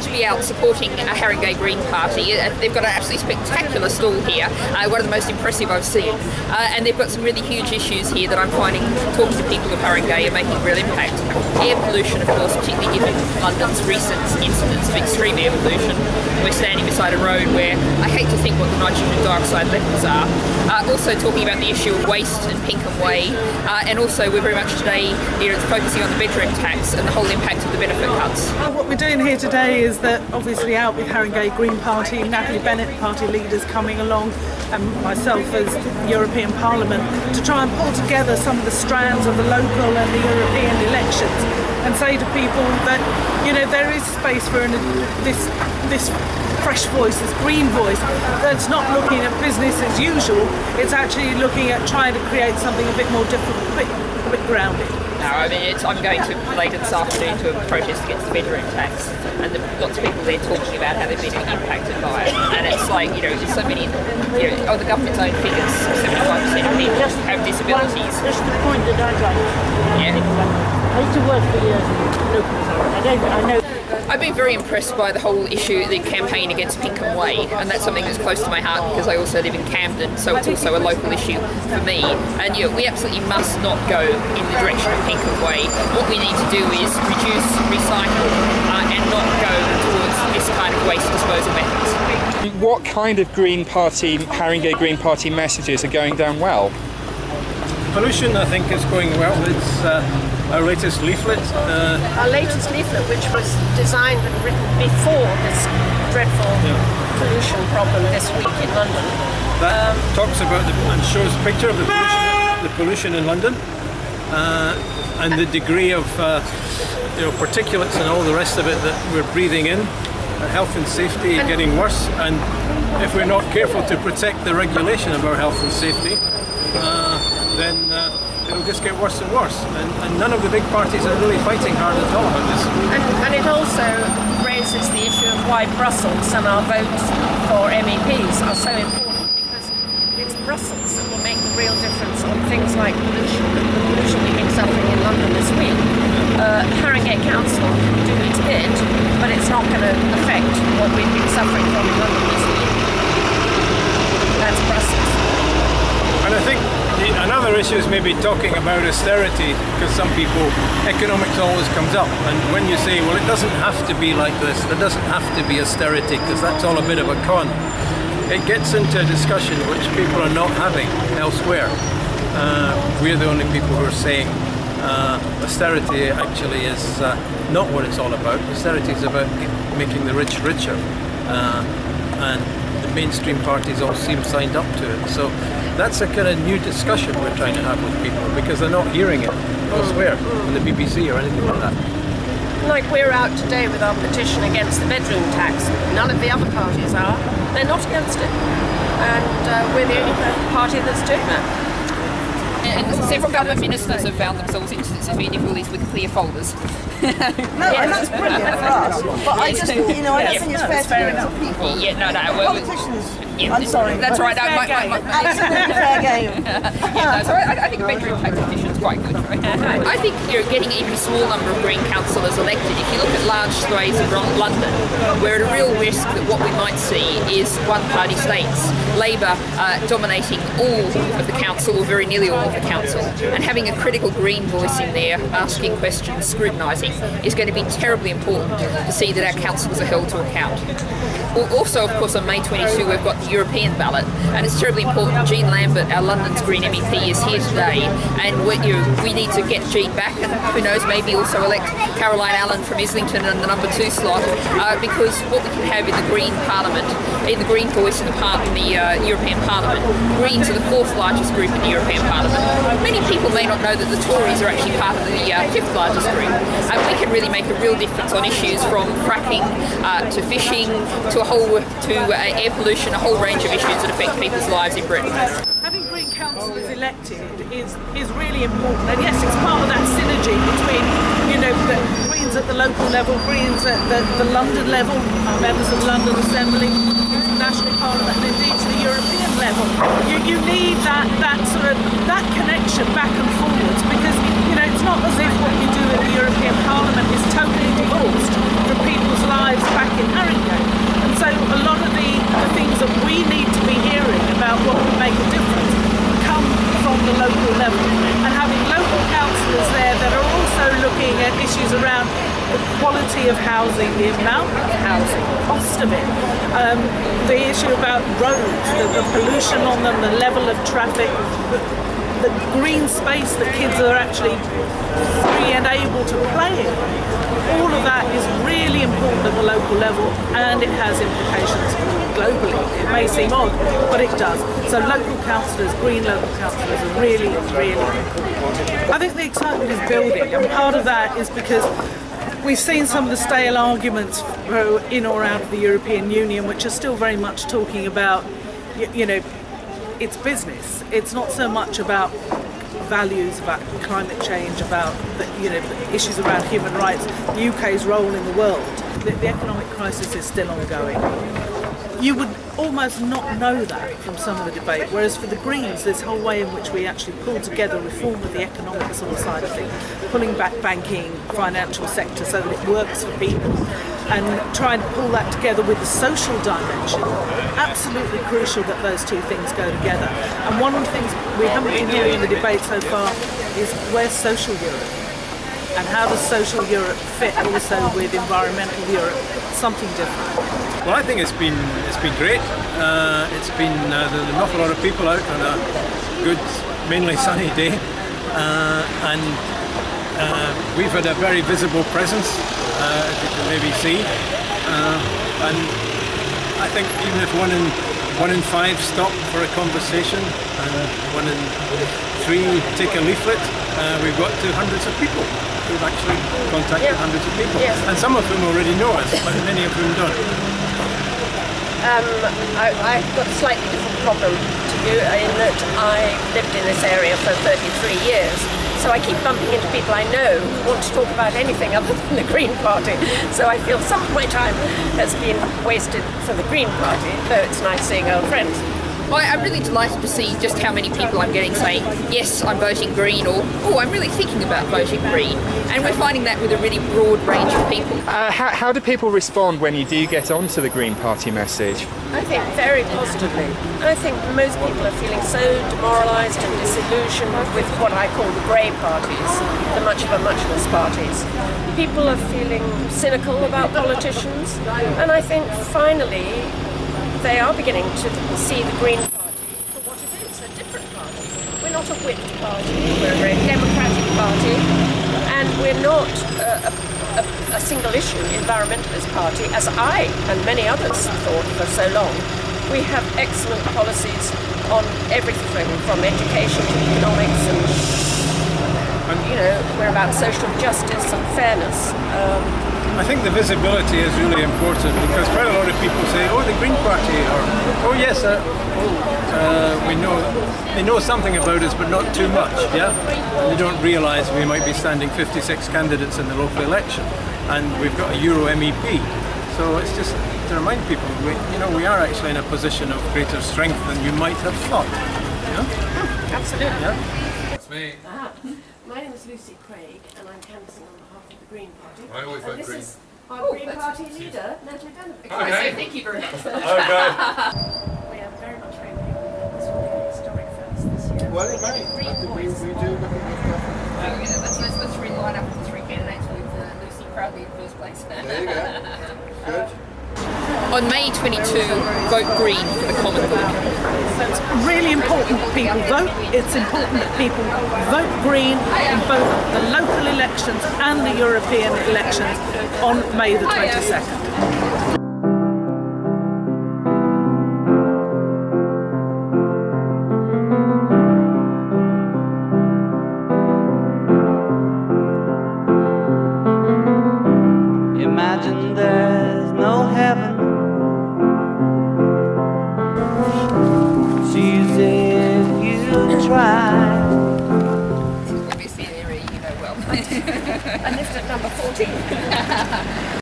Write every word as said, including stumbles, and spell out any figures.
actively out supporting a Haringey Green Party. They've got an absolutely spectacular stall here, uh, one of the most impressive I've seen, uh, and they've got some really huge issues here that I'm finding talking to people of Haringey and making a real impact. Air pollution, of course, particularly given London's recent incidents of extreme air pollution. We're standing beside a road where I hate to think what the nitrogen dioxide levels are. Uh, also talking about the issue of waste in Pinkham Way, uh, and also we're very much today you know, focusing on the bedroom tax and the whole impact of the benefit cuts. What we're doing here today is that obviously out with Haringey Green Party, Natalie Bennett, party leaders coming along, and myself as European Parliament, to try and pull together some of the strands of the local and the European elections and say to people that, you know, there is space for an, this, this fresh voice, this green voice, that's not looking at business as usual, it's actually looking at trying to create something a bit more different, a bit, a bit grounded. No, I mean, it's, I'm going to later this afternoon to a protest against the bedroom tax, and the, lots of people there talking about how they've been impacted by it, and it's like, you know, there's so many, you know, oh, the government's own figures, seventy-five percent of people have disabilities. Just the point that I'd like to yeah. think about. I used to work for years local authority. I don't, I know. I've been very impressed by the whole issue, the campaign against Pinkham Way, and that's something that's close to my heart because I also live in Camden, so it's also a local issue for me. And you know, we absolutely must not go in the direction of Pinkham Way. What we need to do is reduce, recycle, uh, and not go towards this kind of waste disposal methods. What kind of Green Party, Haringey Green Party messages are going down well? Pollution, I think, is going well. It's uh, our latest leaflet. Uh, our latest leaflet, which was designed and written before this dreadful yeah. pollution problem this week in London. That um, talks about the, and shows a picture of the pollution, the pollution in London uh, and the degree of uh, you know, particulates and all the rest of it that we're breathing in. Our health and safety and getting worse, and if we're not careful to protect the regulation of our health and safety, uh, then uh, it'll just get worse and worse, and, and none of the big parties are really fighting hard at all about this. And, and it also raises the issue of why Brussels and our votes for M E Ps are so important, because it's Brussels that will make the real difference on things like pollution, the pollution we've been suffering in London this week. Uh, Haringey Council can do its bit, but it's not going to affect what we've been suffering from in London this week. That's Brussels. And I think another issue is maybe talking about austerity, because some people, economics always comes up, and when you say, well, it doesn't have to be like this, there doesn't have to be austerity, because that's all a bit of a con, it gets into a discussion which people are not having elsewhere. Uh, we're the only people who are saying uh, austerity actually is uh, not what it's all about. Austerity is about making the rich richer, uh, and the mainstream parties all seem signed up to it. So that's a kind of new discussion we're trying to have with people, because they're not hearing it elsewhere, on the B B C or anything like that. Like we're out today with our petition against the bedroom tax. None of the other parties are. They're not against it. And uh, we're the only party that's doing that. And several government ministers have found themselves instances of being bullies with clear folders. No, and that's brilliant for us. But I just, you know, I don't yeah, think it's no, fair, it's fair to enough. people. Yeah, no, no. Well, politicians. Yeah, I'm sorry. That's right. Fair game. Absolutely fair game. Yeah, no, so I, I think a bedroom tax petition is quite good. Right? I think you're getting even a small number of Green councillors elected. If you look at large swathes of London, we're at a real risk that what we might see is one-party states. Labour uh, dominating all of the council, or very nearly all the council, and having a critical green voice in there asking questions, scrutinising, is going to be terribly important to see that our councils are held to account. Well, also, of course, on May twenty-second we've got the European ballot, and it's terribly important. Jean Lambert, our London's Green M E P, is here today, and we, you know, we need to get Jean back, and who knows, maybe also elect Caroline Allen from Islington in the number two slot, uh, because what we can have in the Green Parliament, in the Green voice in the, par in the uh, European Parliament, Greens are the fourth largest group in the European Parliament. Many people may not know that the Tories are actually part of the uh, fifth largest group, and we can really make a real difference on issues from fracking uh, to fishing to a whole to uh, air pollution, a whole range of issues that affect people's lives in Britain. Having Green councillors elected is is really important, and yes, it's part of that synergy between you know the Greens at the local level, Greens at the, the London level, members of the London Assembly, National Parliament, and indeed to the European level. You, you need that that sort of that connection back and forwards, because you know it's not as if what you do in the European Parliament is totally divorced from people's lives back. was around the quality of housing, the amount of housing, the cost of it, um, the issue about roads, the, the pollution on them, the level of traffic, the green space that kids are actually free and able to play in. All of that is really important at the local level, and it has implications globally. It may seem odd, but it does. So local councillors, green local councillors, are really, really important. I think the excitement is building, and part of that is because we've seen some of the stale arguments in or out of the European Union, which are still very much talking about, you know, it's business. It's not so much about values, about climate change, about the, you know, the issues around human rights, the U K's role in the world. The, the economic crisis is still ongoing. You would almost not know that from some of the debate, whereas for the Greens, this whole way in which we actually pull together reform of the economic sort of side of things, pulling back banking, financial sector so that it works for people, and trying to pull that together with the social dimension. Absolutely crucial that those two things go together. And one of the things we haven't been hearing in the debate so far is where's social Europe? And how does social Europe fit also with environmental Europe? Something different. Well, I think it's been it's been great. Uh, it's been uh, there's an awful lot of people out on a good, mainly sunny day, uh, and uh, we've had a very visible presence, uh, as you can maybe see. Uh, and I think even if one in one in five stop for a conversation, and one in three take a leaflet, uh, we've got to hundreds of people. We've actually contacted yeah. hundreds of people, yeah. and some of whom already know us, but many of whom don't. Um, I, I've got a slightly different problem to you in that I've lived in this area for thirty-three years, so I keep bumping into people I know who want to talk about anything other than the Green Party. So I feel some of my time has been wasted for the Green Party, though it's nice seeing old friends. Well, I'm really delighted to see just how many people I'm getting saying, yes, I'm voting Green, or, oh, I'm really thinking about voting Green. And we're finding that with a really broad range of people. Uh, how, how do people respond when you do get on to the Green Party message? I think very positively. I think most people are feeling so demoralised and disillusioned with what I call the grey parties, the much of a muchness parties. People are feeling cynical about politicians, and I think finally they are beginning to see the Green Party for what it is, a different party. We're not a whipped party, we're a very democratic party, and we're not a, a, a single-issue environmentalist party, as I and many others thought for so long. We have excellent policies on everything from education to economics, and, you know, we're about social justice and fairness. Um, I think the visibility is really important, because quite a lot of people say, oh, the Green Party, or oh yes, uh, uh, we know, they know something about us but not too much, yeah? And they don't realise we might be standing fifty-six candidates in the local election, and we've got a Euro M E P. So it's just to remind people, we, you know, we are actually in a position of greater strength than you might have thought. Yeah? Absolutely. Yeah? That's me. Ah, my name is Lucy Craig, and I'm canvassing on behalf of the Green Party. I always vote Green. This is our oh, Green Party leader, Natalie Bennett. Okay. So thank you very much. Okay. We are very much hoping that this will be a historic first this year. Well, it may. I think we, we do look at this government. Let's, let's, let's re-line up the three candidates with uh, Lucy Crowley in first place. There you go. Good. On May twenty-second, vote Green for the common good. It's really important that people vote. It's important that people vote Green in both the local elections and the European elections on May the twenty-second. Try. Obviously, an area you know well. I lived at number fourteen.